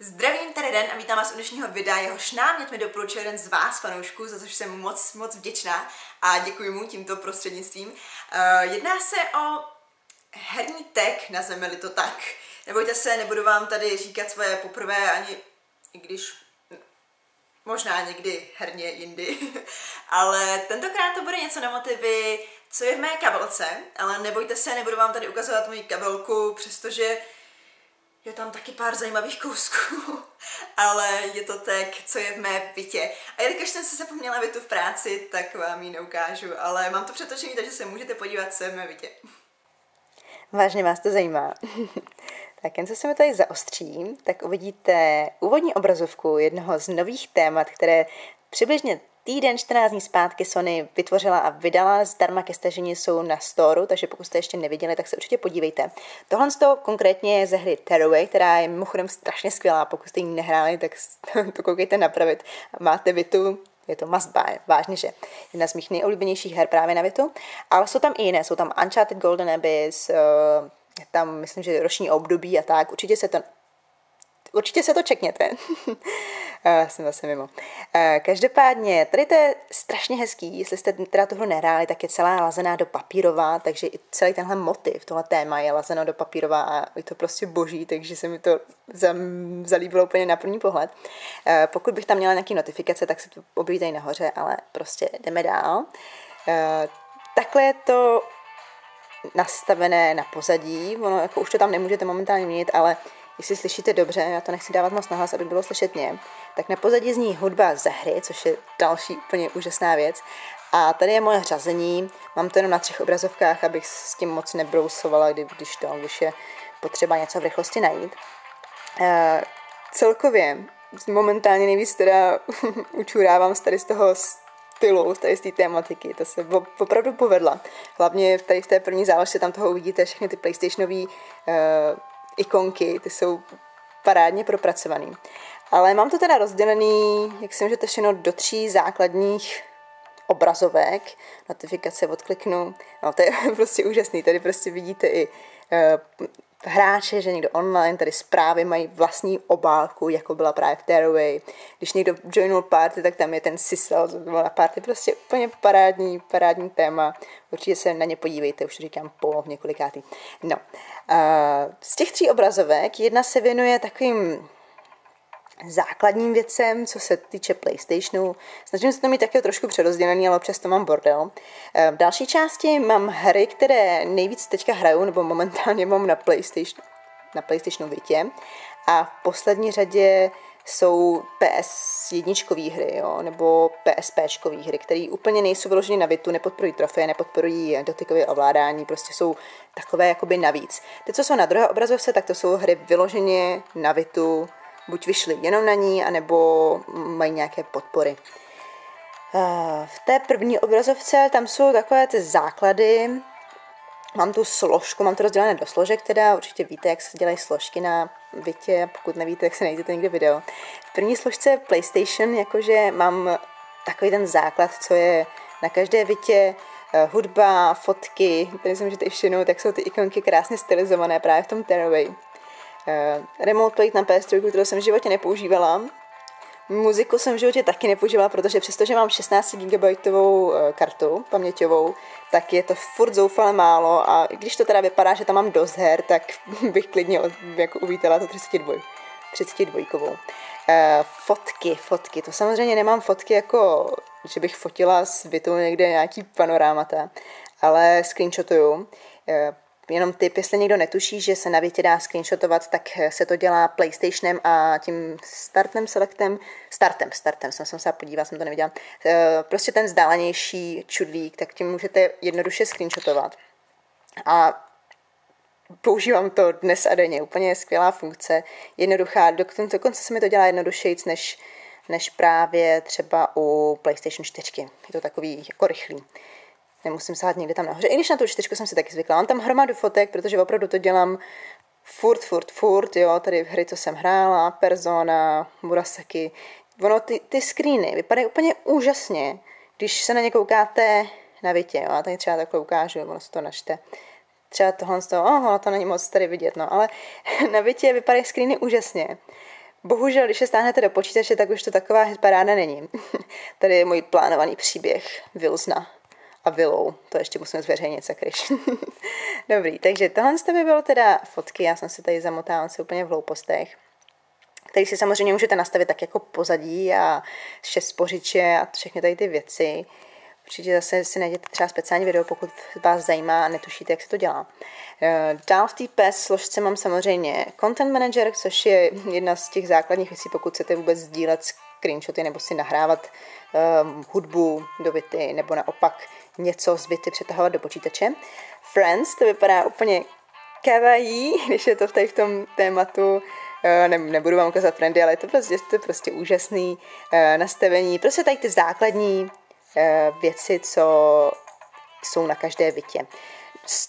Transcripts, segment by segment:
Zdravím, tady Den a vítám vás u dnešního videa, jehož námět mi doporučil jeden z vás, fanoušků, za což jsem moc vděčná a děkuji mu tímto prostřednictvím. Jedná se o herní tech, nazveme-li to tak. Nebojte se, nebudu vám tady říkat svoje poprvé, ani i když možná někdy herně jindy, ale tentokrát to bude něco na motivy, co je v mé kabelce, ale nebojte se, nebudu vám tady ukazovat moji kabelku, přestože je tam taky pár zajímavých kousků, ale je to tak, co je v mé bytě. A jelikož jsem se zapomněla větu v práci, tak vám ji neukážu, ale mám to přetočený, takže se můžete podívat, co je v mé bytě. Vážně vás to zajímá. Tak jen co se mi tady zaostřím, tak uvidíte úvodní obrazovku jednoho z nových témat, které přibližně týden, 14 dní zpátky Sony vytvořila a vydala zdarma ke stažení, jsou na storu, takže pokud jste ještě neviděli, tak se určitě podívejte. Tohle konkrétně je ze hry Tearaway, která je mimochodem strašně skvělá, pokud jste ji nehráli, tak to koukejte napravit. Máte Vitu, je to must buy, vážně, že jedna z mých nejoblíbenějších her právě na Vitu, ale jsou tam i jiné, jsou tam Uncharted: Golden Abyss, tam myslím, že roční období a tak, určitě se to čekněte. Jsem zase mimo. Každopádně, tady to je strašně hezký, jestli jste teda tohle nehráli, tak je celá lazená do papírová, takže i celý tenhle motiv, tohle téma je lazeno do papírová a je to prostě boží, takže se mi to zalíbilo úplně na první pohled. Pokud bych tam měla nějaké notifikace, tak se to objeví tady nahoře, ale prostě jdeme dál. Takhle je to nastavené na pozadí, ono jako už to tam nemůžete momentálně měnit, ale jestli slyšíte dobře, já to nechci dávat moc nahlas, aby bylo slyšet mě, tak na pozadí zní hudba ze hry, což je další úplně úžasná věc. A tady je moje řazení, mám to jenom na 3 obrazovkách, abych s tím moc nebrousovala, když je potřeba něco v rychlosti najít. Celkově momentálně nejvíc teda učurávám tady z toho stylu, tady z té tématiky, to se opravdu povedla. Hlavně tady v té první záložce tam toho uvidíte všechny ty PlayStationové ikonky, ty jsou parádně propracovaný. Ale mám to teda rozdělený, jak si můžete všechno, do 3 základních obrazovek. Notifikace odkliknu. No to je prostě úžasný. Tady prostě vidíte i hráče, že někdo online, tady zprávy mají vlastní obálku, jako byla právě v Tearaway. Když někdo joinul party, tak tam je ten sisel, to byla party, prostě úplně parádní téma. Určitě se na ně podívejte, už to říkám po několikátý. No, z těch 3 obrazovek jedna se věnuje takovým základním věcem, co se týče PlayStationu. Snažím se to mít taky trošku přerozdělený, ale občas to mám bordel. V další části mám hry, které nejvíc teďka hraju, nebo momentálně mám na PlayStationu Vitě. A v poslední řadě jsou PS1 hry, jo, nebo PSP hry, které úplně nejsou vyloženy na Vitu, nepodporují trofeje, nepodporují dotykové ovládání, prostě jsou takové jakoby navíc. Ty, co jsou na druhé obrazovce, tak to jsou hry vyloženě na Vitu, buď vyšly jenom na ní, anebo mají nějaké podpory. V té první obrazovce tam jsou takové ty základy. Mám tu složku, mám to rozdělené do složek, teda určitě víte, jak se dělají složky na Vitě, pokud nevíte, tak se najdete někde video. V první složce PlayStation, jakože mám takový ten základ, co je na každé Vitě, hudba, fotky, tady se můžete i všimnout, tak jsou ty ikonky krásně stylizované právě v tom Tearaway. Remote plate na PS3, kterou jsem v životě nepoužívala. Muziku jsem v životě taky nepoužívala, protože přestože mám 16 GB kartu paměťovou, tak je to furt zoufale málo a když to teda vypadá, že tam mám dost her, tak bych klidně jako uvítala to 32. Fotky, to samozřejmě nemám fotky jako, že bych fotila s Vitou někde nějaký panorámata, ale screenshotuju. Jenom tip, jestli někdo netuší, že se na Vitě dá screenshotovat, tak se to dělá PlayStationem a tím startem, jsem se musela podívat, jsem to neviděla. Prostě ten vzdálenější čudlík, tak tím můžete jednoduše screenshotovat. A používám to dnes a denně, úplně skvělá funkce, jednoduchá, dokonce se mi to dělá jednodušejc než právě třeba u PlayStation 4, je to takový jako rychlý. Nemusím sát někde tam nahoře, i když na tu 4 jsem si taky zvykla. Mám tam hromadu fotek, protože opravdu to dělám furt, jo, tady hry, co jsem hrála, Persona, Murasaki. Ono, ty screeny vypadají úplně úžasně, když se na ně koukáte na Vitě, jo, a tady třeba takhle ukážu, ono se to načte. Třeba tohle z toho, to není moc tady vidět, no, ale na Vitě vypadají screeny úžasně. Bohužel, když je stáhnete do počítače, tak už to taková paráda není. Tady je můj plánovaný příběh Vilzna a Vilou. To ještě musím zveřejnit, sakryš. Dobrý, takže tohle by bylo teda fotky, já jsem se tady zamotala se úplně v hloupostech. Který si samozřejmě můžete nastavit tak jako pozadí a šespořiče a všechny tady ty věci. Určitě zase si najděte třeba speciální video, pokud vás zajímá a netušíte, jak se to dělá. Dál v té PS složce mám samozřejmě Content Manager, což je jedna z těch základních věcí, pokud chcete vůbec sdílet screenshoty nebo si nahrávat hudbu do Vity nebo naopak něco z Vity přetahovat do počítače. Friends, to vypadá úplně kawaii, když je to v tady v tom tématu. Nebudu vám ukazovat Friendy, ale je to prostě úžasný nastavení. Prostě tady ty základní věci, co jsou na každé Vitě.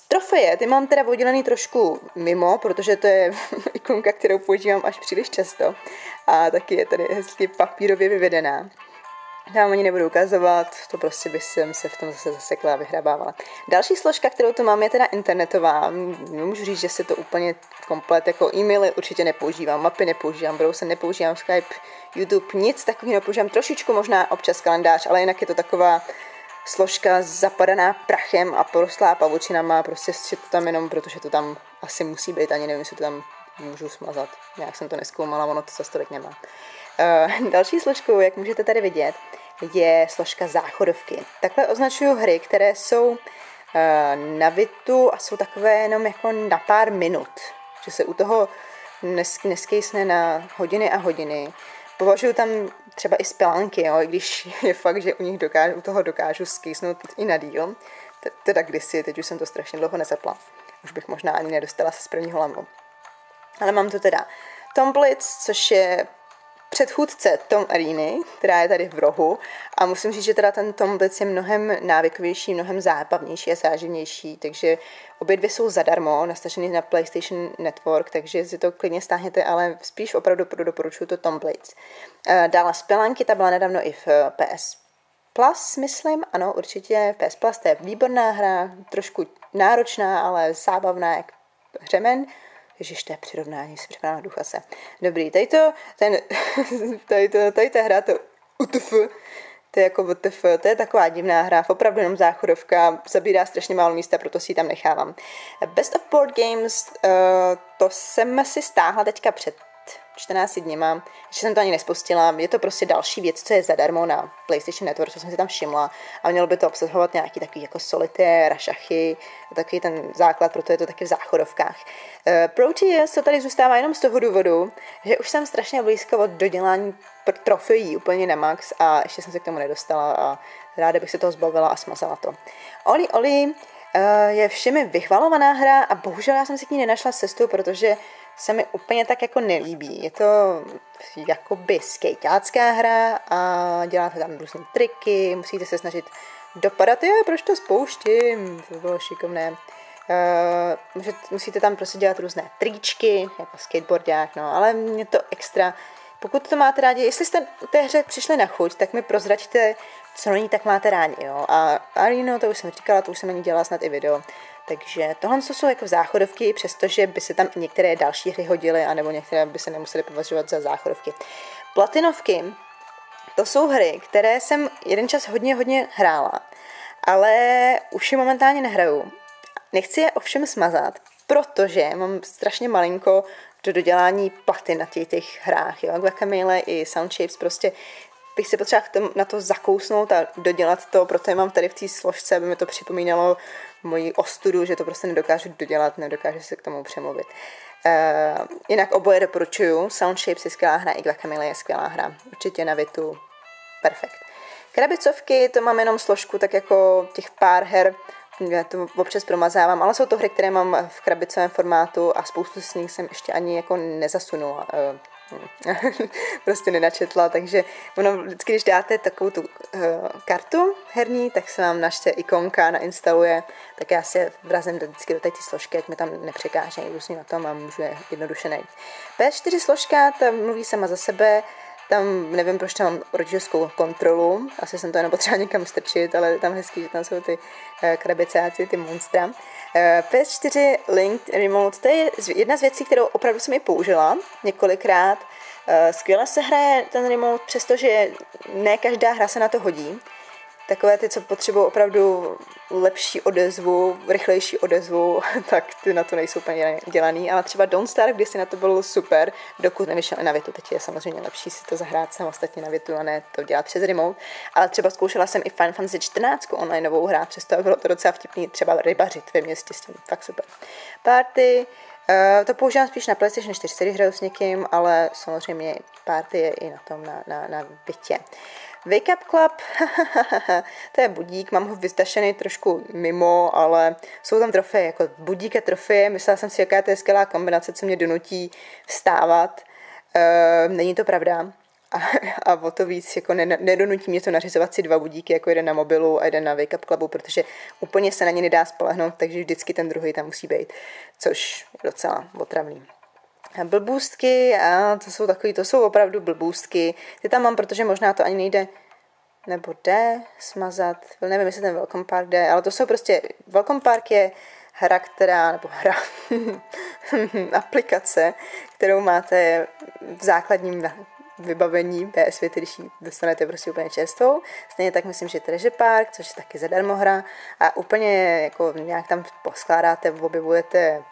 Trofeje, ty mám teda oddělený trošku mimo, protože to je ikonka, kterou používám až příliš často. A taky je tady hezky papírově vyvedená. Tam ani nebudu ukazovat, to prostě bych se v tom zase zasekla a vyhrabávala. Další složka, kterou tu mám, je teda internetová. Můžu říct, že se to úplně komplet, jako e-maily určitě nepoužívám, mapy nepoužívám, browser nepoužívám, Skype, YouTube, nic takového nepoužívám. Trošičku možná občas kalendář, ale jinak je to taková složka zapadaná prachem a porostlá pavučinama, prostě je to tam jenom, protože to tam asi musí být, ani nevím, jestli to tam můžu smazat. Nějak jsem to nezkoumala, ono to zase tolik nemá. Další složkou, jak můžete tady vidět, je složka záchodovky. Takhle označuju hry, které jsou na Vitu a jsou takové jenom jako na pár minut. Že se u toho neskejsne na hodiny a hodiny. Považuji tam třeba i spelánky, jo, i když je fakt, že u toho dokážu skejsnout i na díl. Teda kdysi, teď už jsem to strašně dlouho nezapla. Už bych možná ani nedostala se z prvního lamu. Ale mám tu teda Tomblitz, což je předchůdce Tom Arény, která je tady v rohu, a musím říct, že teda ten Tomblitz je mnohem návykovější, mnohem zábavnější a záživnější, takže obě dvě jsou zadarmo, nastažený na PlayStation Network, takže si to klidně stáhněte, ale spíš opravdu doporučuji to Tomblitz. Dále Spelunky, ta byla nedávno i v PS Plus, myslím, ano, určitě v PS Plus, to je výborná hra, trošku náročná, ale zábavná jak hřemen. Ježiš, to je přirovnání, si připravila ducha se. Dobrý, tady ta hra, to UTF, to je jako UTF, to je taková divná hra, opravdu jenom záchodovka, zabírá strašně málo místa, proto si ji tam nechávám. Best of Board Games, to jsem si stáhla teďka před 14 dněma, ještě jsem to ani nespustila, je to prostě další věc, co je zadarmo na PlayStation Network, co jsem si tam všimla a mělo by to obsahovat nějaký takový jako solitér a šachy, takový ten základ, proto je to taky v záchodovkách. Proteus to tady zůstává jenom z toho důvodu, že už jsem strašně blízko od dodělání trofejí úplně na max a ještě jsem se k tomu nedostala a ráda bych se toho zbavila a smazala to. Oli Oli je všemi vychvalovaná hra a bohužel já jsem si k ní nenašla cestu, protože se mi úplně tak jako nelíbí. Je to jakoby skejťácká hra a děláte tam různé triky, musíte se snažit dopadat, proč to spouštím, to bylo šikovné. Musíte tam prostě dělat různé tričky, jako skateboardák, no, ale mě to extra. Pokud to máte rádi, jestli jste té hře přišli na chuť, tak mi prozraďte, co není tak máte rádi, jo. A Arino, to už jsem říkala, to už jsem ani dělala snad i video. Takže tohle jsou jako záchodovky, přestože by se tam některé další hry hodily, anebo některé by se nemusely považovat za záchodovky. Platinovky, to jsou hry, které jsem jeden čas hodně hrála, ale už je momentálně nehraju. Nechci je ovšem smazat, protože mám strašně malinko do dodělání platy na těch hrách, jo, Guacamele i Soundshapes, prostě bych se potřeba na to zakousnout a dodělat to, proto mám tady v té složce, aby mi to připomínalo moji ostudu, že to prostě nedokážu dodělat, nedokážu se k tomu přemluvit. Jinak oboje doporučuju, Soundshapes je skvělá hra, i Guacamele je skvělá hra, určitě na Vitu, perfekt. Krabicovky, to mám jenom složku, tak jako těch pár her, já to občas promazávám, ale jsou to hry, které mám v krabicovém formátu a spoustu z nich jsem ještě ani jako nezasunula. Prostě nenačetla, takže ono vždycky, když dáte takovou tu kartu herní, tak se vám načte ikonka, nainstaluje, tak já se vrazím vždycky do té složky, jak mi tam nepřekážejí různě na tom a můžu je jednoduše najít. PS4 složka, ta mluví sama za sebe, tam nevím, proč tam mám rodičovskou kontrolu, asi jsem to jenom potřeba někam strčit, ale je tam hezký, že tam jsou ty krabicáci, ty monstra. PS4 Linked Remote, to je jedna z věcí, kterou opravdu jsem i použila několikrát. Skvěle se hraje ten remote, přestože ne každá hra se na to hodí. Takové ty, co potřebují opravdu lepší odezvu, rychlejší odezvu, tak ty na to nejsou úplně dělaný. Ale třeba Don't Starve, když si na to bylo super, dokud nevyšel na Vitu. Teď je samozřejmě lepší si to zahrát samostatně na Vitu a ne to dělat přes remote. Ale třeba zkoušela jsem i Final Fantasy XIV onlineovou hrát, přesto bylo to docela vtipný třeba rybařit ve městě s tím, fakt super. Party, to používám spíš na PlayStation 4, když hraju s někým, ale samozřejmě party je i na tom na Vitě. Wake Up Club, to je budík, mám ho vystašený trošku mimo, ale jsou tam trofeje, jako budík a trofeje, myslela jsem si, jaká to je skvělá kombinace, co mě donutí vstávat, není to pravda a o to víc, jako nedonutí mě to nařizovat si dva budíky, jako jeden na mobilu a jeden na Wake Up Clubu, protože úplně se na ně nedá spolehnout, takže vždycky ten druhý tam musí být, což je docela otravný. Blbůstky, to jsou opravdu blbůstky. Ty tam mám, protože možná to ani nejde, nebo jde smazat, nevím, jestli ten Welcome Park jde, ale to jsou prostě, Welcome Park je hra, nebo aplikace, kterou máte v základním vybavení PS Vity, když ji dostanete prostě úplně čerstvou. Stejně tak myslím, že Treasure Park, což je taky zadarmo hra a úplně jako nějak tam poskládáte, objevujete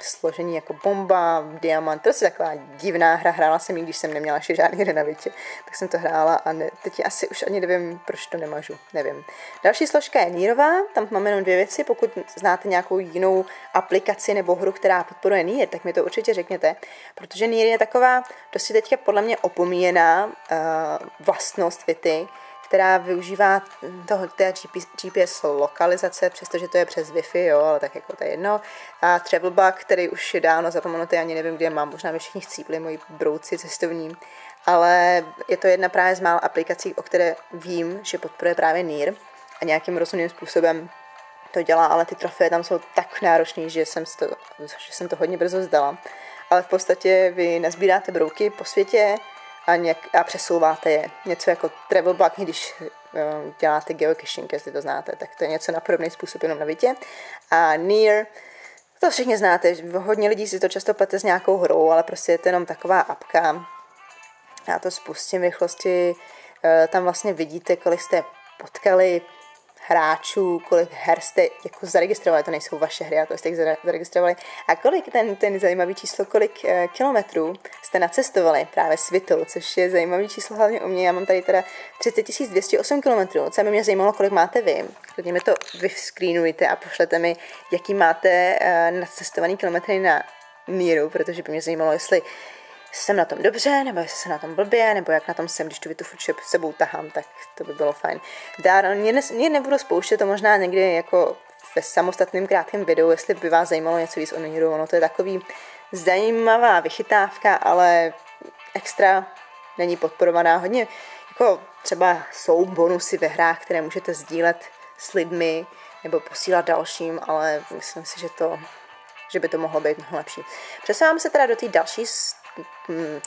složení jako bomba, diamant, prostě taková divná hra. Hrála jsem ji, když jsem neměla ještě žádný hry na Vitě, tak jsem to hrála a ne, teď asi už ani nevím, proč to nemažu, nevím. Další složka je Nierová, tam máme jenom dvě věci, pokud znáte nějakou jinou aplikaci nebo hru, která podporuje Nier, tak mi to určitě řekněte, protože Nier je taková dosti teďka podle mě opomíjená vlastnost Vity, která využívá toho GPS lokalizace, přestože to je přes Wi-Fi, jo, ale tak jako to je jedno. A Travel Bug, který už je dávno zapomenutý, ani nevím, kde mám, možná mi všichni chcípli moji brouci cestovní, ale je to jedna právě z mála aplikací, o které vím, že podporuje právě Nier a nějakým rozumným způsobem to dělá, ale ty trofeje tam jsou tak náročný, že jsem to hodně brzo vzdala. Ale v podstatě vy nazbíráte brouky po světě, a přesouváte je. Něco jako travel bug, když děláte geocaching, jestli to znáte, tak to je něco na podobný způsob, jenom na Vitě. A Nier, to všichni znáte, hodně lidí si to často plete s nějakou hrou, ale prostě je to jenom taková apka. Já to spustím v rychlosti, tam vlastně vidíte, kolik jste potkali hráčů, kolik her jste jako zaregistrovali, to nejsou vaše hry, ale to jste jich zaregistrovali. A kolik ten zajímavý číslo, kolik kilometrů jste nacestovali právě s Vitou, což je zajímavý číslo hlavně u mě. Já mám tady teda 30 208 kilometrů, co by mě zajímalo, kolik máte vy. Klidně mi to vyscreenujte a pošlete mi, jaký máte nacestovaný kilometry na Nieru, protože by mě zajímalo, jestli jsem na tom dobře, nebo jestli jsem na tom blbě, nebo jak na tom jsem, když tu Vitu furt sebou tahám, tak to by bylo fajn. Mě nebudu spouštět to možná někdy jako ve samostatném krátkém videu, jestli by vás zajímalo něco víc o Nieru. Ono to je takový zajímavá vychytávka, ale extra není podporovaná. Hodně jako třeba jsou bonusy ve hrách, které můžete sdílet s lidmi nebo posílat dalším, ale myslím si, že by to mohlo být mnohem lepší. Přesávám se teda do té další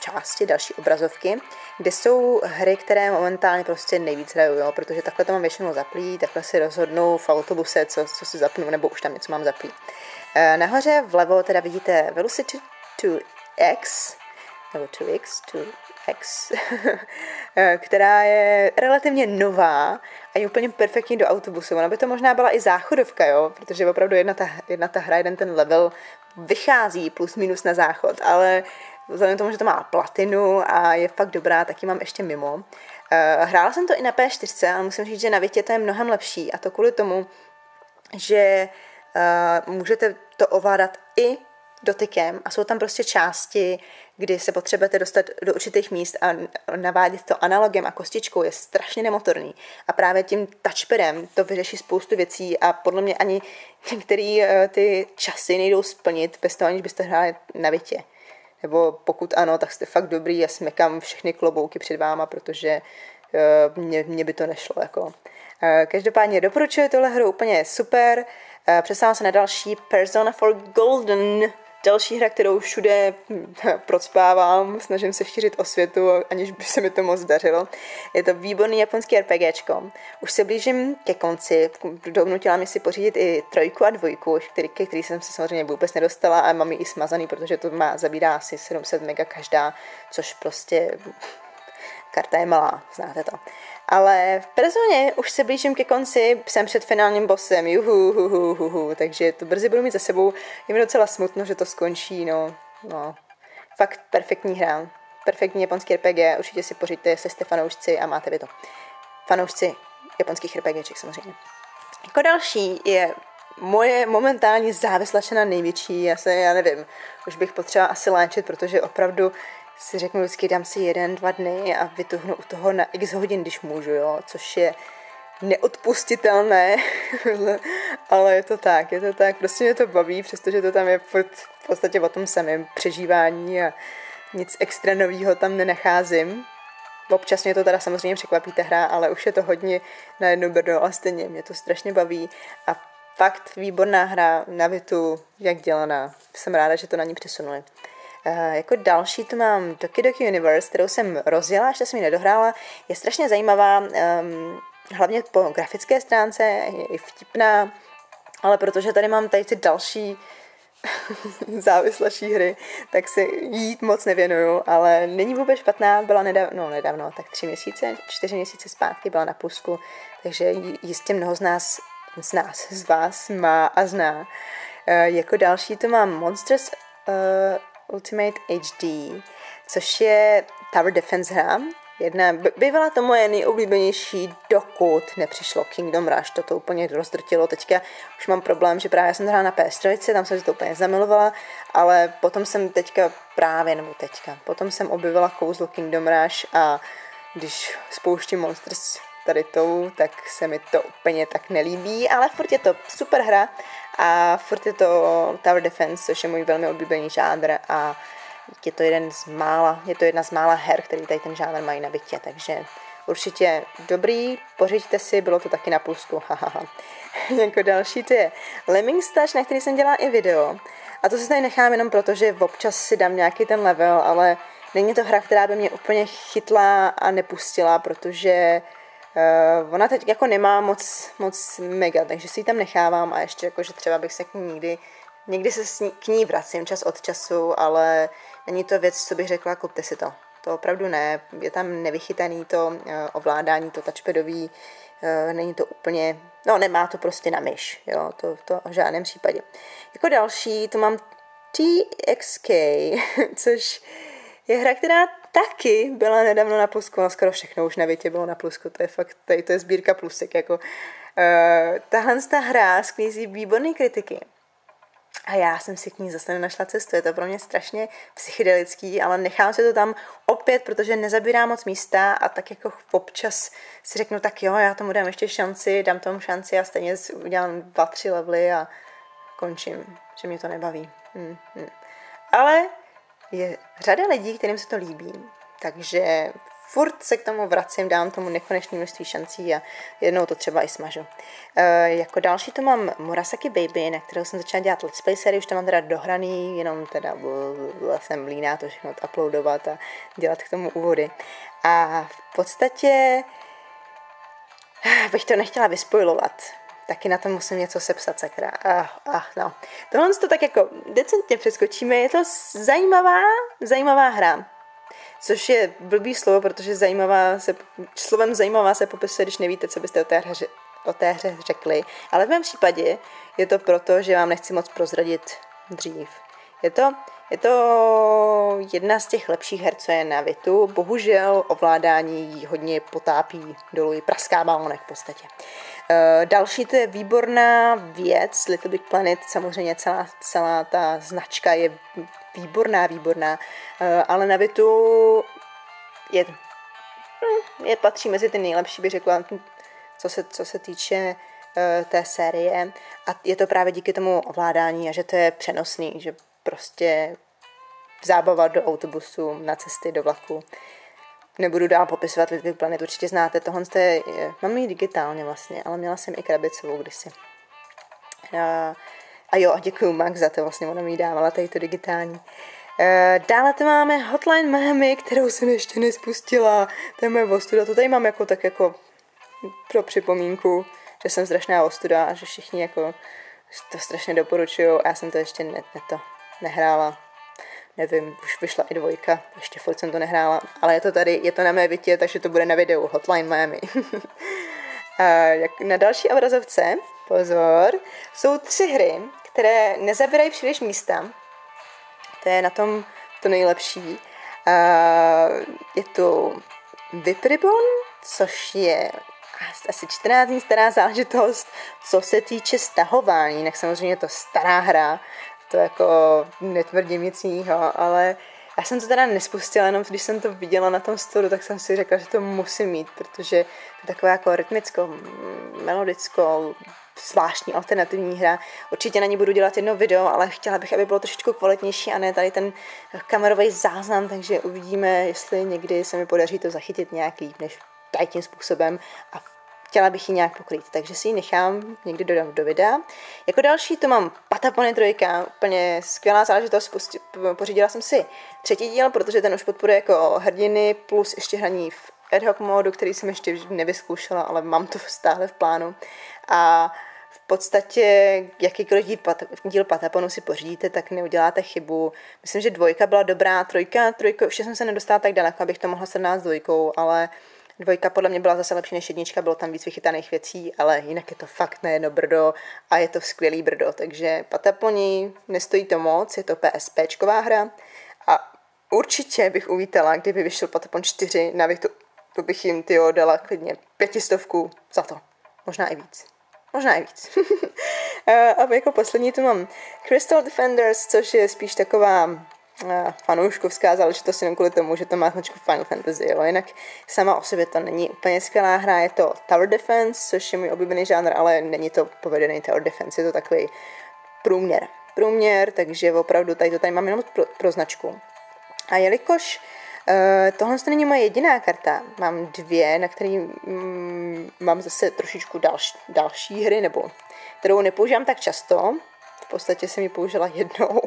části, další obrazovky, kde jsou hry, které momentálně prostě nejvíc hraju, jo? Protože takhle to mám většinou zaplý, takhle si rozhodnu v autobuse, co si zapnu, nebo už tam něco mám zaplý. Nahoře vlevo teda vidíte Velocity 2X, nebo 2X, která je relativně nová a je úplně perfektní do autobusu. Ona by to možná byla i záchodovka, jo? Protože opravdu jedna ta hra, jeden ten level vychází plus minus na záchod, ale vzhledem k tomu, že to má platinu a je fakt dobrá, tak ji mám ještě mimo. Hrála jsem to i na P4, ale musím říct, že na Vitě to je mnohem lepší a to kvůli tomu, že můžete to ovládat i dotykem a jsou tam prostě části, kdy se potřebujete dostat do určitých míst a navádět to analogem a kostičkou je strašně nemotorný. A právě tím touchpadem to vyřeší spoustu věcí a podle mě ani některé ty časy nejdou splnit bez toho, aniž byste hráli na Vitě. Nebo pokud ano, tak jste fakt dobrý a smekám všechny klobouky před váma, protože mě by to nešlo. Jako. Každopádně doporučuji tuhle hru, úplně super. Přesávám se na další Persona 4 Golden. Další hra, kterou všude procpávám, snažím se šířit o světu, aniž by se mi to moc dařilo. Je to výborný japonský RPGčko. Už se blížím ke konci, donutila mi si pořídit i 3 a 2, který jsem se samozřejmě vůbec nedostala a mám ji i smazaný, protože to má, zabírá asi 700 mega každá, což prostě... Karta je malá, znáte to. Ale v Personě už se blížím ke konci, jsem před finálním bossem, takže to brzy budu mít za sebou. Je mi docela smutno, že to skončí, no. Fakt perfektní hra, perfektní japonský RPG, určitě si pořiďte, jestli jste fanoušci a máte by to. Fanoušci japonských RPGček samozřejmě. Jako další je moje momentální závislost na největší, já nevím, už bych potřeba asi léčit, protože opravdu si řeknu vždycky, dám si 1-2 dny a vytuhnu u toho na x hodin, když můžu, jo, což je neodpustitelné, ale je to tak, prostě mě to baví, přestože to tam je v podstatě o tom samém přežívání a nic extra novýho tam nenacházím. Občas mě to teda samozřejmě překvapí ta hra, ale už je to hodně na jednu brdo a stejně mě to strašně baví a fakt výborná hra na Vitu, jak dělaná, jsem ráda, že to na ní přesunuli. Jako další tu mám Tokyo Universe, kterou jsem rozjela, ještě jsem ji nedohrála. Je strašně zajímavá, hlavně po grafické stránce, je i vtipná, ale protože tady mám tady ty další závislejší hry, tak se jí moc nevěnuju, ale není vůbec špatná, byla nedávno, tak 4 měsíce zpátky byla na plusku, takže jistě mnoho z vás má a zná. Jako další tu mám Monsters Ultimate HD, což je Tower Defense hra. Bývala to moje nejoblíbenější, dokud nepřišlo Kingdom Rush, to úplně rozdrtilo. Teďka už mám problém, že právě jsem hrála na PS3, tam jsem si to úplně zamilovala, ale potom jsem potom jsem objevila kouzlo Kingdom Rush a když spouštím Monsters tady tou, tak se mi to úplně tak nelíbí, ale furt je to super hra a furt je to Tower Defense, což je můj velmi oblíbený žánr a je to jedna z mála her, který tady ten žánr mají na Vitě, takže určitě dobrý, pořiďte si, bylo to taky na plusku, hahaha. Jako další to je Lemming Stash, na který jsem dělala i video a to se tady nechám jenom proto, že občas si dám nějaký ten level, ale není to hra, která by mě úplně chytla a nepustila, protože ona teď jako nemá moc mega, takže si ji tam nechávám a ještě jakože třeba bych se k ní někdy se k ní vracím čas od času, ale není to věc, co bych řekla, kupte si to. To opravdu ne, je tam nevychytaný to ovládání, to touchpadový, není to úplně, nemá to prostě na myš, jo, to v žádném případě. Jako další to mám TXK, což je hra, která taky byla nedávno na plusku, skoro všechno už na Vitě bylo na plusku, to je fakt, tady to je sbírka plusek, jako tahle ta hra sklízí výborné kritiky a já jsem si k ní zase nenašla cestu, je to pro mě strašně psychedelický, ale nechám se to tam opět, protože nezabírá moc místa a tak jako občas si řeknu, tak jo, já tomu dám ještě šanci, a stejně udělám 2-3 levely a končím, že mě to nebaví. Ale je řada lidí, kterým se to líbí, takže furt se k tomu vracím, dám tomu nekonečné množství šancí a jednou to třeba i smažu. Jako další to mám Murasaki Baby, na kterou jsem začala dělat let's play série, už to mám teda dohraný, jenom teda jsem líná to všechno uploadovat a dělat k tomu úvody. A v podstatě bych to nechtěla vyspojlovat. Taky na tom musím něco sepsat, sakra. Tohle to tak jako decentně přeskočíme. Je to zajímavá hra. Což je blbý slovo, protože slovem zajímavá se popisuje, když nevíte, co byste o té hře řekli. Ale v mém případě je to proto, že vám nechci moc prozradit dřív. Je to jedna z těch lepších her, co je na Vitu. Bohužel ovládání jí hodně potápí dolů, i praská balonek v podstatě. Další to je výborná věc, Little Big Planet, samozřejmě celá ta značka je výborná, ale na Vitu je patří mezi ty nejlepší, bych řekla, co se týče té série a je to právě díky tomu ovládání a že to je přenosný, že prostě zábava do autobusu, na cesty, do vlaku. Nebudu dál popisovat Little Big Planet, určitě znáte, tohle je, mám ji digitálně vlastně, ale měla jsem i krabicovou kdysi. A jo, děkuju Max za to, vlastně ona mi dávala tady to digitální. Dále to máme Hotline Miami, kterou jsem ještě nespustila. To je moje ostuda, to tady mám jako tak jako pro připomínku, že jsem strašná ostuda a že všichni jako to strašně doporučuju a já jsem to ještě nehrála. Nevím, už vyšla i 2, ještě furt jsem to nehrála, ale je to tady, je to na mé Vitě, takže to bude na videu Hotline Miami. Na další obrazovce, pozor, jsou 3 hry, které nezabírají příliš místa. To je na tom to nejlepší. Je tu Vib-Ribbon, což je asi 14 dní stará záležitost, co se týče stahování, tak samozřejmě je to stará hra, to jako netvrdím nic jiného, ale já jsem to teda nespustila, jenom když jsem to viděla na tom storu, tak jsem si řekla, že to musím mít, protože to je taková jako rytmicko, melodicko, zvláštní alternativní hra. Určitě na ní budu dělat jedno video, ale chtěla bych, aby bylo trošičku kvalitnější a ne tady ten kamerový záznam, takže uvidíme, jestli někdy se mi podaří to zachytit nějak líp než tady tím způsobem a chtěla bych ji nějak pokrýt, takže si ji nechám, někdy dodám do videa. Jako další to mám Patapon 3, úplně skvělá záležitost, pořídila jsem si 3. díl, protože ten už podporuje jako hrdiny, plus ještě hraní v ad hoc módu, který jsem ještě nevyzkoušela, ale mám to stále v plánu. A v podstatě jakýkoliv díl Pataponu si pořídíte, tak neuděláte chybu. Myslím, že 2 byla dobrá, 3 už jsem se nedostala tak daleko, abych to mohla srovnat s 2, ale 2 podle mě byla zase lepší než 1, bylo tam víc vychytaných věcí, ale jinak je to fakt na jedno brdo a je to skvělý brdo, takže Pataponi, nestojí to moc, je to PSPčková hra a určitě bych uvítala, kdyby vyšel Patapon 4 na Vitu, to bych jim tyjo dala klidně 500 za to, možná i víc. Možná i víc. A jako poslední tu mám Crystal Defenders, což je spíš taková fanouškovská záležitost jenom kvůli tomu, že to má značku Final Fantasy, jo. Jinak sama o sobě to není úplně skvělá hra, je to Tower Defense, což je můj oblíbený žánr, ale není to povedený Tower Defense, je to takový průměr, takže opravdu tady mám jenom pro značku. A jelikož tohle není moje jediná karta, mám 2, na který mám zase trošičku další hry, nebo kterou nepoužívám tak často, v podstatě jsem ji použila jednou,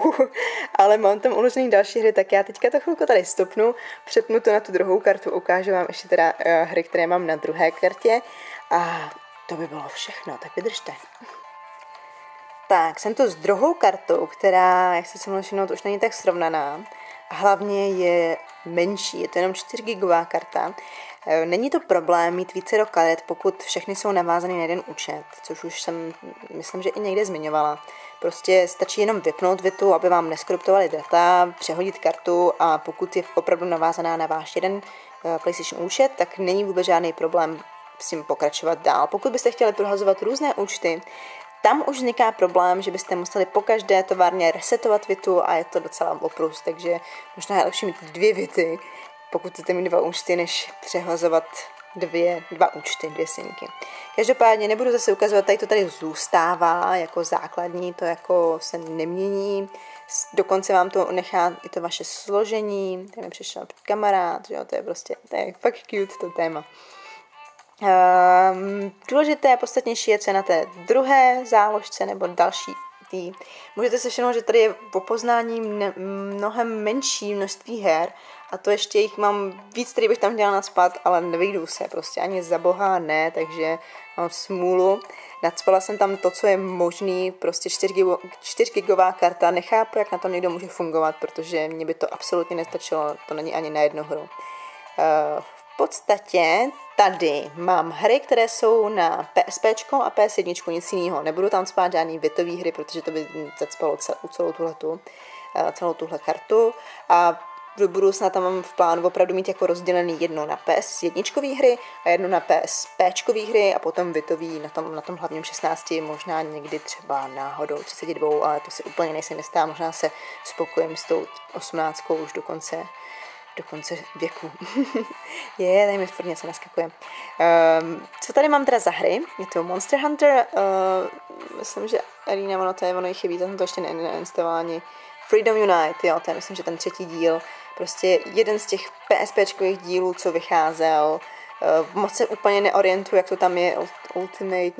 ale mám tam uložený další hry, tak já teďka to chvilku tady stopnu, přepnu to na tu druhou kartu, ukážu vám ještě teda hry, které mám na druhé kartě a to by bylo všechno, tak vydržte. Tak, jsem tu s druhou kartou, která, jak se mnou všimnout, už není tak srovnaná a hlavně je menší, je to jenom 4 gigová karta. Není to problém mít více karet, pokud všechny jsou navázané na jeden účet, což už jsem, myslím, že i někde zmiňovala. Prostě stačí jenom vypnout Vitu, aby vám neskruptovali data, přehodit kartu a pokud je opravdu navázaná na váš jeden PlayStation účet, tak není vůbec žádný problém s tím pokračovat dál. Pokud byste chtěli prohazovat různé účty, tam už vzniká problém, že byste museli po každé továrně resetovat Vitu a je to docela oprus, takže možná je lepší mít 2 Vity, pokud chcete mít 2 účty, než přehazovat 2 účty, 2 synky. Každopádně nebudu zase ukazovat, tady to tady zůstává jako základní, to jako se nemění, dokonce vám to nechá i to vaše složení, tady mi přišel kamarád, že jo, to je prostě, to je fakt cute to téma. Důležité, podstatnější je cena té druhé záložce nebo další. Můžete se všimnout, že tady je po poznání mnohem menší množství her a to ještě jich mám víc, který bych tam dělala nacpat, ale nevyjdu se prostě ani za boha ne, takže mám smůlu. Nacpala jsem tam to, co je možný, prostě 4 gigová karta, nechápu, jak na tom někdo může fungovat, protože mě by to absolutně nestačilo, to není ani na jednu hru. V podstatě tady mám hry, které jsou na PSPčko a PS1, nic jiného. Nebudu tam spát žádný Vitové hry, protože to by zacpalo celou tuhle kartu. A do budoucna tam mám v plánu opravdu mít jako rozdělený jedno na PS1 hry a jedno na PSPčkový hry a potom Vitový na tom hlavním 16, možná někdy třeba náhodou 32, ale to si úplně nejsem jistá, možná se spokojím s tou 18 už do konce věku. Je, tady mi furt něco naskakuje. Co tady mám teda za hry? Je to Monster Hunter, myslím, že Arena, ono je chybí, to jsem to ještě neinstalovala ani. Freedom Unite, jo, to je, myslím, že ten 3. díl. Prostě jeden z těch PSPčkových dílů, co vycházel. Moc se úplně neorientuji, jak to tam je, Ultimate,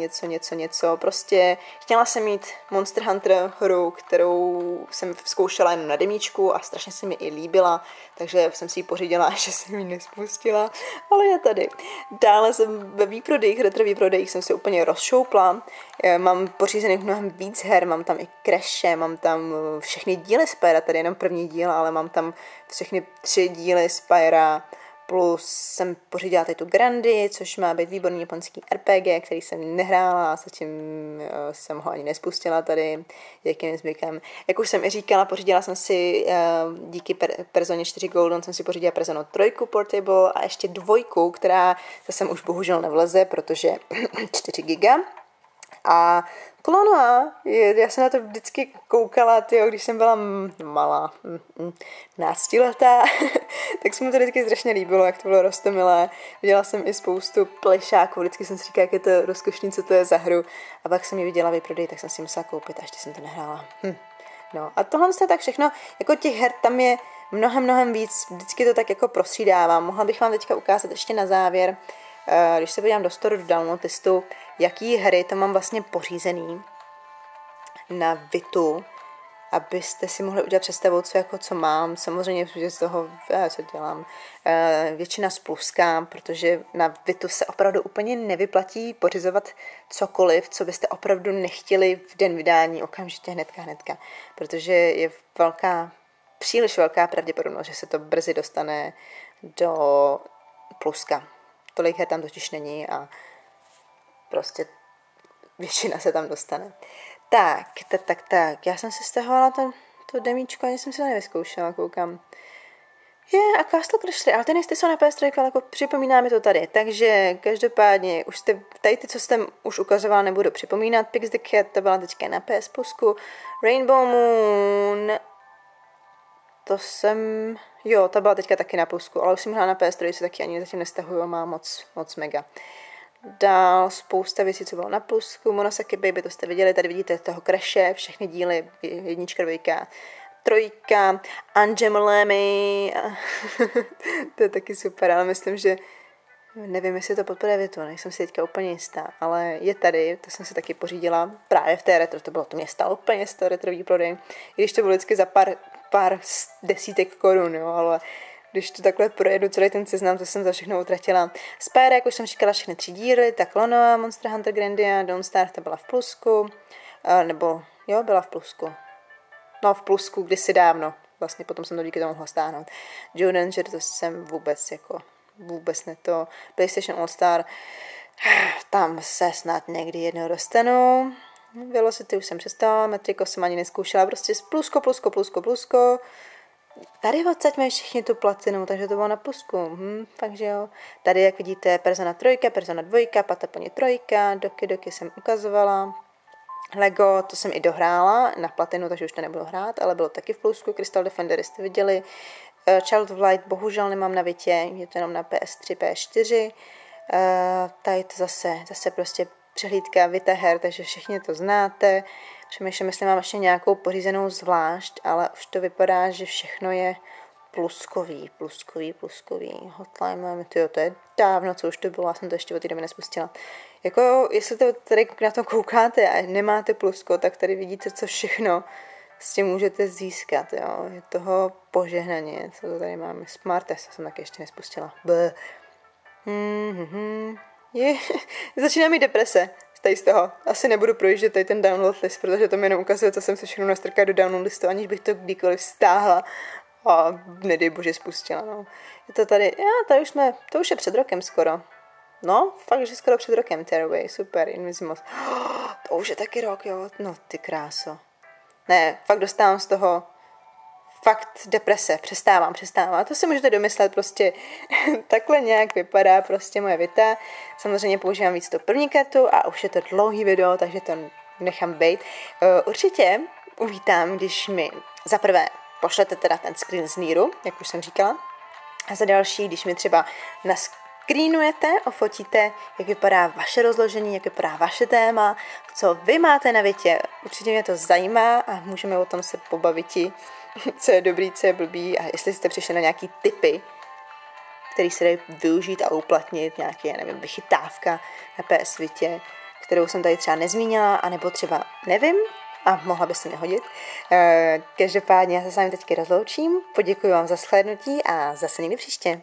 něco. Prostě chtěla jsem mít Monster Hunter hru, kterou jsem zkoušela jen na demíčku a strašně se mi i líbila, takže jsem si ji pořídila, že jsem ji nespustila, ale je tady. Dále jsem ve výprodejích, retro výprodejích jsem se úplně rozšoupla, mám pořízených mnohem víc her, mám tam i Crashe, mám tam všechny díly Spyra, tady jenom první díl, ale mám tam všechny 3 díly Spyra, plus jsem pořídila tady tu Grandii, což má být výborný japonský RPG, který jsem nehrála a zatím jsem ho ani nespustila tady, jakým zvykem. Jak už jsem i říkala, pořídila jsem si díky Personě 4 Golden, jsem si pořídila Personu 3 Portable a ještě 2, která sem už bohužel nevleze, protože 4 giga. A Klonoa, já jsem na to vždycky koukala, tyjo, když jsem byla malá, 15letá, tak se mi to vždycky strašně líbilo, jak to bylo roztomilé. Viděla jsem i spoustu plešáků, vždycky jsem si říkala, jak je to rozkošný, co to je za hru. A pak jsem ji viděla vyprodej, tak jsem si musela koupit a ještě jsem to nehrála. No a tohle je tak všechno, jako těch her tam je mnohem víc, vždycky to tak jako prostřídávám. Mohla bych vám teďka ukázat ještě na závěr, když se podívám do store do download listu, jaký hry tam mám vlastně pořízený na Vitu, abyste si mohli udělat představu, co mám. Samozřejmě, protože z toho, co dělám, většina spluskám, protože na Vitu se opravdu úplně nevyplatí pořizovat cokoliv, co byste opravdu nechtěli v den vydání okamžitě hnedka, protože je příliš velká pravděpodobnost, že se to brzy dostane do pluska. Tolik her tam totiž není a prostě většina se tam dostane. Tak. Já jsem si stahovala to demíčko, ani jsem se nevyzkoušela, koukám. A Castle Crashly, ale ty nejste na PS3, ale jako připomíná mi to tady. Takže každopádně, už jste, tady ty, co jsem už ukazovala, nebudu připomínat. Pix the Cat, to byla teďka na PS Plusku. Rainbow Moon, to jsem... Jo, ta byla teďka taky na Plusku, ale už jsem hrála na PS3, se taky ani zatím nestahuju, má moc mega. Dál spousta věcí, co bylo na Plusku, Murasaki Baby, to jste viděli, tady vidíte toho Crashe, všechny díly, 1, 2, 3, Angemelemi, to je taky super, ale myslím, že nevím, jestli to podporuje větu, nejsem si teďka úplně jistá, ale je tady, to jsem si taky pořídila, právě v té retro, to mě stalo úplně z toho retrový prodej, i když to bylo vždycky za pár desítek korun, jo, ale když to takhle projedu celý ten seznam, to jsem za všechno utratila. Spyro, jak už jsem říkala, všechny 3 díly, ta Klonoa, Monster Hunter Grandia, Don't Starve, ta byla v plusku, byla v plusku. No, v plusku kdysi dávno, vlastně potom jsem to díky tomu mohla stáhnout. Joe Danger, to jsem vůbec ne to. PlayStation All-Star, tam se snad někdy jednou dostanu. Velocity už jsem přestala, Metriko jsem ani neskoušela, prostě plusko. Tady odsaď mají všichni tu platinu, takže to bylo na plusku, takže jo. Tady, jak vidíte, Persona 3, Persona 2, Patapon 3, Doki jsem ukazovala. Lego, to jsem i dohrála na platinu, takže už to nebudu hrát, ale bylo taky v plusku. Crystal Defenders jste viděli. Child of Light bohužel nemám na Vitě, je to jenom na PS3, PS4. Tady to zase prostě přehlídka Vita her, takže všichni to znáte. Přemýšlím, jestli mám ještě nějakou pořízenou zvlášť, ale už to vypadá, že všechno je pluskový. Hotline Miami, to je dávno, co už to bylo, já jsem to ještě od té doby nespustila. Jako, jestli to tady na to koukáte a nemáte plusko, tak tady vidíte, co všechno s tím můžete získat, jo. Je toho požehnaně, co to tady máme. Smartest jsem taky ještě nespustila. Začíná mi deprese. Tady z toho. Asi nebudu projíždět tady ten download list, protože to mi jenom ukazuje, co jsem se všechno nastrkala do download listu, aniž bych to kdykoliv stáhla a nedej bože spustila. No. Je to tady, tady už jsme, to už je před rokem skoro. No, fakt, že skoro před rokem, Tearaway, super, Invisimos. To už je taky rok, jo, no ty kráso. Ne, fakt dostávám z toho fakt deprese, přestávám. A to si můžete domyslet, prostě takhle nějak vypadá prostě moje Vita. Samozřejmě používám víc tu první kartu a už je to dlouhý video, takže to nechám být. Určitě uvítám, když mi za prvé pošlete teda ten screen z Niru, jak už jsem říkala, a za další, když mi třeba naskrínujete, ofotíte, jak vypadá vaše rozložení, jak vypadá vaše téma, co vy máte na Vitě. Určitě mě to zajímá a můžeme o tom se pobavit, co je dobrý, co je blbý a jestli jste přišli na nějaký tipy který se dají využít a uplatnit, nějaké, nevím, vychytávka na PS Vitě, kterou jsem tady třeba nezmínila, anebo třeba nevím, a mohla by se mi hodit. Každopádně já se s vámi teďky rozloučím, poděkuji vám za shlédnutí a zase někdy příště.